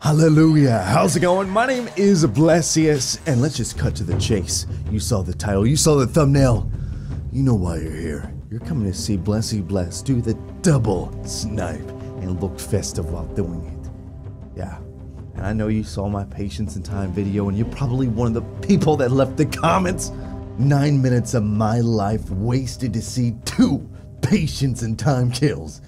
Hallelujah, how's it going? My name is Blessius, and let's just cut to the chase. You saw the title, you saw the thumbnail, you know why you're here. You're coming to see Blessy Bless do the double snipe and look festive while doing it. Yeah, and I know you saw my Patience and Time video, and you're probably one of the people that left the comments. 9 minutes of my life wasted to see 2 Patience and Time kills.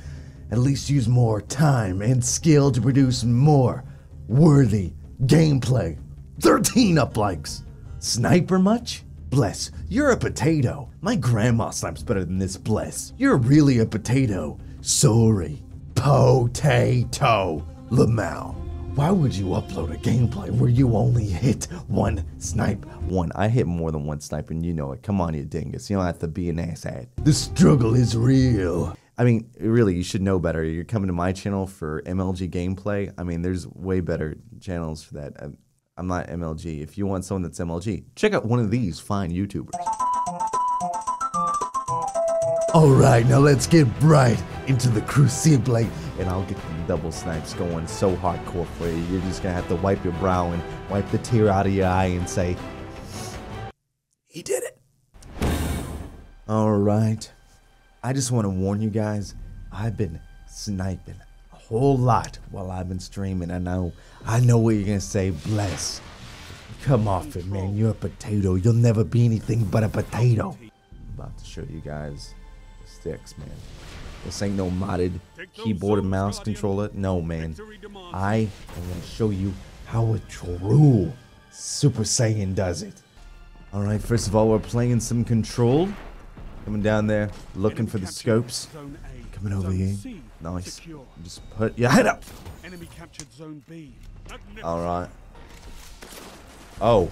At least use more time and skill to produce more worthy gameplay. 13 up likes. Sniper much? Bless, you're a potato. My grandma snipes better than this, Bless. You're really a potato. Sorry. Potato. Lamau. Why would you upload a gameplay where you only hit 1 snipe? 1. I hit more than 1 snipe, and you know it. Come on, you dingus. You don't have to be an asshat. The struggle is real. I mean, really, you should know better. You're coming to my channel for MLG gameplay. I mean, there's way better channels for that. I'm not MLG. If you want someone that's MLG, check out one of these fine YouTubers. All right, now let's get right into the Crucible, and I'll get the double snipes going so hardcore for you. You're just gonna have to wipe your brow and wipe the tear out of your eye and say, he did it. All right. I just want to warn you guys, I've been sniping a whole lot while I've been streaming. I know what you're going to say, Bless. Come off it, man. You're a potato. You'll never be anything but a potato. I'm about to show you guys the sticks, man. This ain't no modded keyboard and mouse controller. No, man. I am going to show you how a true Super Saiyan does it. All right, first of all, we're playing some Control. Coming down there, looking for the scopes. Coming over here. Nice. Just put your head up. Alright. Oh.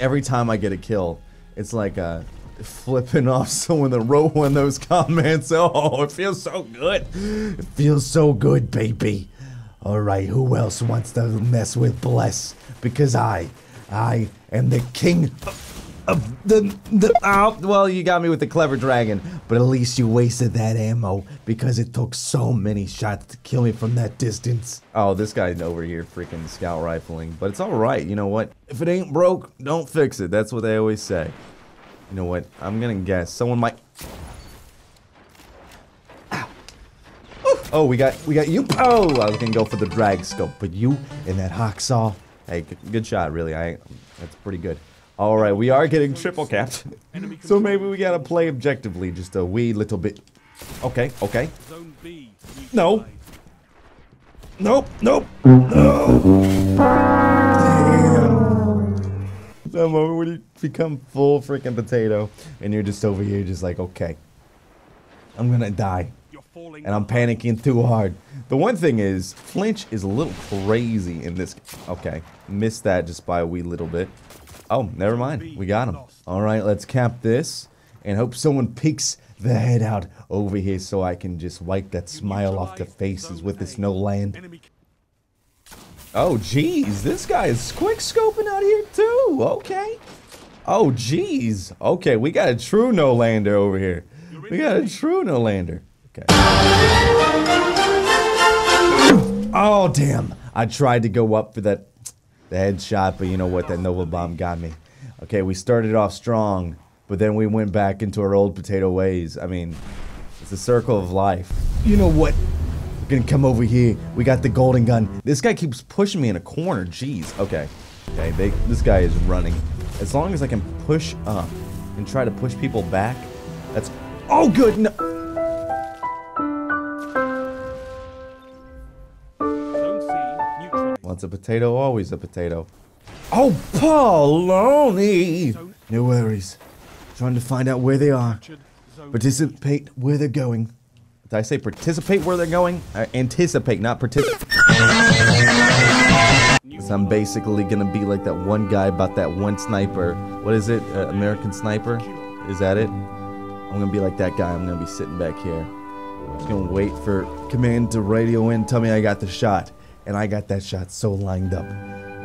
Every time I get a kill, it's like flipping off someone that wrote one of those comments. Oh, it feels so good. It feels so good, baby. Alright, who else wants to mess with Bless? Because I am the king of the oh, well, you got me with the clever dragon, but at least you wasted that ammo because it took so many shots to kill me from that distance. Oh, this guy's over here freaking scout rifling, but it's all right. You know what? If it ain't broke, don't fix it. That's what they always say. You know what? I'm gonna guess someone might. Oh, we got you. Oh, I was gonna go for the drag scope, but you and that hawksaw. Hey, good shot, really. That's pretty good. All right, we are getting triple capped, so maybe we gotta play objectively just a wee little bit. Okay, okay. No. Nope, nope, no. Damn. That moment when you become full freaking potato, and you're just over here just like, okay, I'm gonna die. And I'm panicking too hard. The one thing is, flinch is a little crazy in this. Okay, missed that just by a wee little bit. Oh, never mind. We got him. All right, let's cap this and hope someone peeks the head out over here so I can just wipe that smile off the faces with this no land. Oh, geez, this guy is quick scoping out here too. Okay. Oh, geez. Okay, we got a true no lander over here. We got a true no lander. Okay. Oh, damn. I tried to go up for the headshot, but you know what? That Nova bomb got me. Okay, we started off strong, but then we went back into our old potato ways. I mean, it's a circle of life. You know what? We're gonna come over here. We got the golden gun. This guy keeps pushing me in a corner. Jeez. Okay. Okay, this guy is running. As long as I can push up and try to push people back, that's... Oh, good. No. Once a potato, always a potato. Oh, baloney! No worries. Trying to find out where they are. Participate where they're going. Did I say participate where they're going? Anticipate, not participate. So I'm basically gonna be like that one guy about that one sniper. What is it? American Sniper? Is that it? I'm gonna be like that guy. I'm gonna be sitting back here. I'm just gonna wait for command to radio in. Tell me I got the shot. And I got that shot so lined up.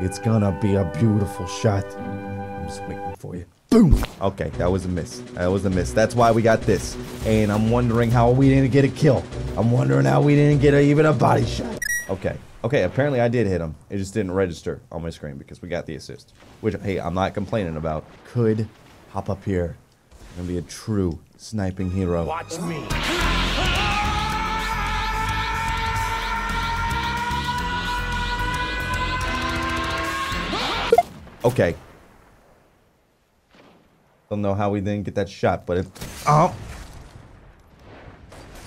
It's gonna be a beautiful shot. I'm just waiting for you. Boom! Okay, that was a miss. That was a miss. That's why we got this. And I'm wondering how we didn't get a kill. I'm wondering how we didn't get even a body shot. Okay. Okay, apparently I did hit him. It just didn't register on my screen because we got the assist. Which, hey, I'm not complaining about. Could hop up here and be a true sniping hero. Watch me. Okay. Don't know how we didn't get that shot, but it... Oh!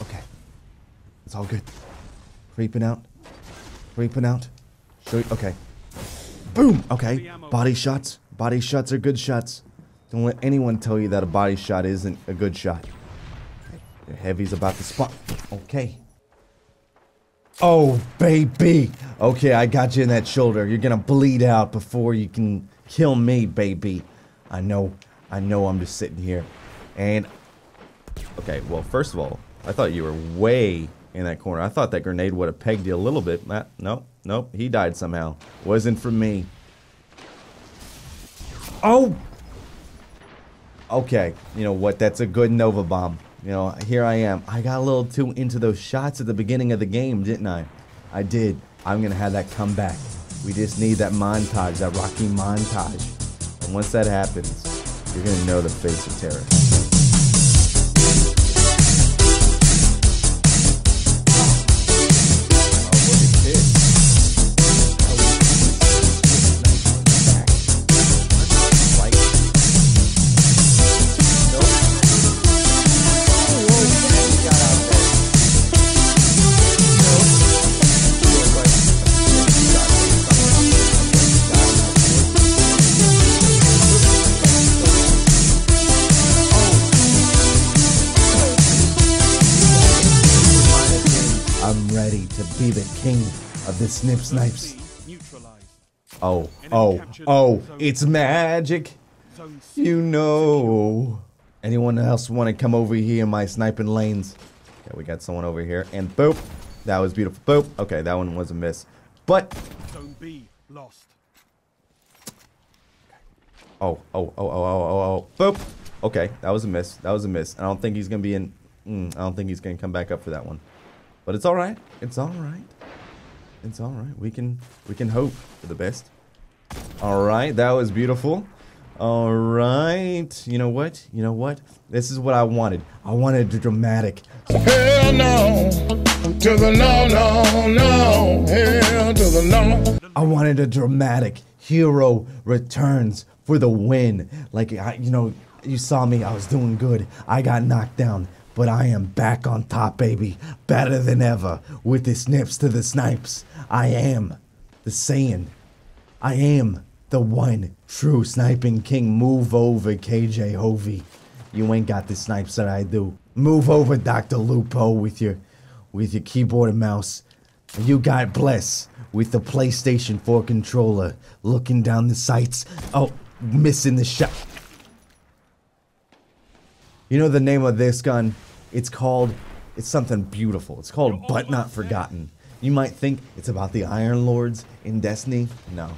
Okay. It's all good. Creeping out. Creeping out. Okay. Boom! Okay. Body shots. Body shots are good shots. Don't let anyone tell you that a body shot isn't a good shot. Your heavy's about to spot. Okay. Oh, baby! Okay, I got you in that shoulder. You're gonna bleed out before you can kill me, baby. I know I'm just sitting here. And... Okay, well, first of all, I thought you were way... in that corner. I thought that grenade would have pegged you a little bit. Nope. He died somehow. Wasn't for me. Oh! Okay. You know what? That's a good Nova bomb. You know, here I am. I got a little too into those shots at the beginning of the game, didn't I? I did. I'm gonna have that come back. We just need that montage, that Rocky montage. And once that happens, you're gonna know the face of terror. Be the king of the snip snipes. Oh, it's magic. You know. Anyone else want to come over here in my sniping lanes? Okay, we got someone over here. And boop. That was beautiful. Boop. Okay, that one was a miss. But. Don't be lost. Oh. Boop. Okay, that was a miss. That was a miss. I don't think he's going to be in. I don't think he's going to come back up for that one. But it's all right. It's all right. It's all right. We can hope for the best. All right. That was beautiful. All right. You know what? You know what? This is what I wanted. I wanted the dramatic. Hell no. To the no, no, no. Hell to the no. I wanted a dramatic hero returns for the win. Like, you know, you saw me. I was doing good. I got knocked down. But I am back on top, baby. Better than ever. With the snips to the snipes. I am the Saiyan. I am the one true sniping king. Move over, KJ Hovey. You ain't got the snipes that I do. Move over, Dr. Lupo, with your keyboard and mouse. And you got Bless with the PlayStation 4 controller. Looking down the sights. Oh, missing the shot. You know the name of this gun? It's called, it's something beautiful. It's called But Not Forgotten. You might think it's about the Iron Lords in Destiny. No.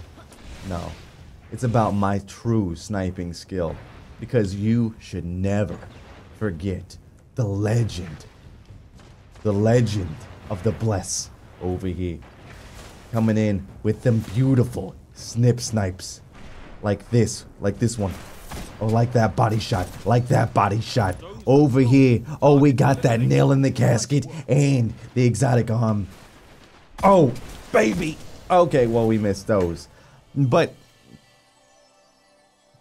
It's about my true sniping skill. Because you should never forget the legend. The legend of the Bless over here. Coming in with them beautiful snip snipes. Like this one. Oh, like that body shot. Like that body shot. Over here. Oh, we got that nail in the casket and the exotic arm. Oh, baby. Okay, well, we missed those. But,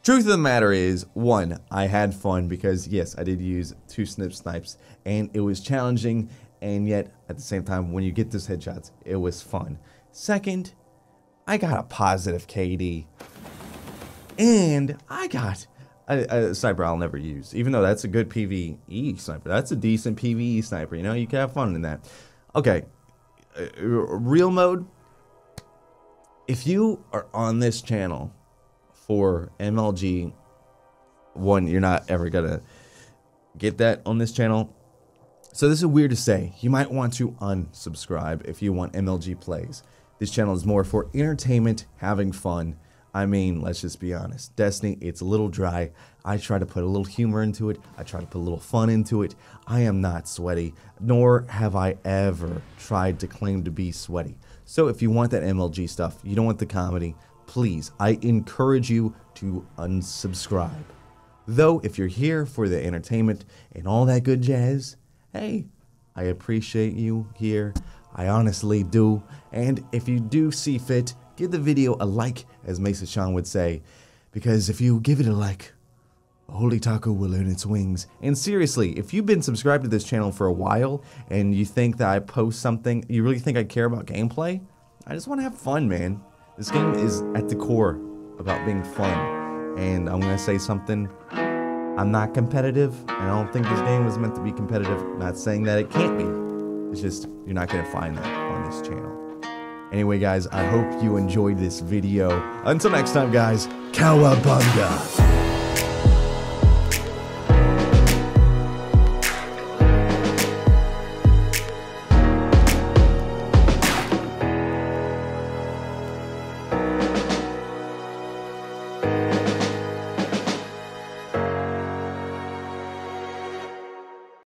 truth of the matter is, one, I had fun because, yes, I did use two snip snipes. And it was challenging. And yet, at the same time, when you get those headshots, it was fun. Second, I got a positive KD. And I got a sniper I'll never use, even though that's a good PvE sniper. That's a decent PvE sniper, you know, you can have fun in that. Okay, real mode, if you are on this channel for MLG, one, you're not ever gonna get that on this channel. So this is weird to say. You might want to unsubscribe if you want MLG plays. This channel is more for entertainment, having fun. I mean, let's just be honest. Destiny, it's a little dry. I try to put a little humor into it. I try to put a little fun into it. I am not sweaty, nor have I ever tried to claim to be sweaty. So if you want that MLG stuff, you don't want the comedy, please, I encourage you to unsubscribe. Though, if you're here for the entertainment and all that good jazz, hey, I appreciate you here. I honestly do. And if you do see fit, give the video a like, as Mesa Shawn would say, because if you give it a like, Holy Taco will earn its wings. And seriously, if you've been subscribed to this channel for a while and you think that I post something, you really think I care about gameplay? I just want to have fun, man. This game is at the core about being fun. And I'm going to say something. I'm not competitive, and I don't think this game was meant to be competitive. I'm not saying that it can't be. It's just, you're not going to find that on this channel. Anyway, guys, I hope you enjoyed this video. Until next time, guys, Kawabunga!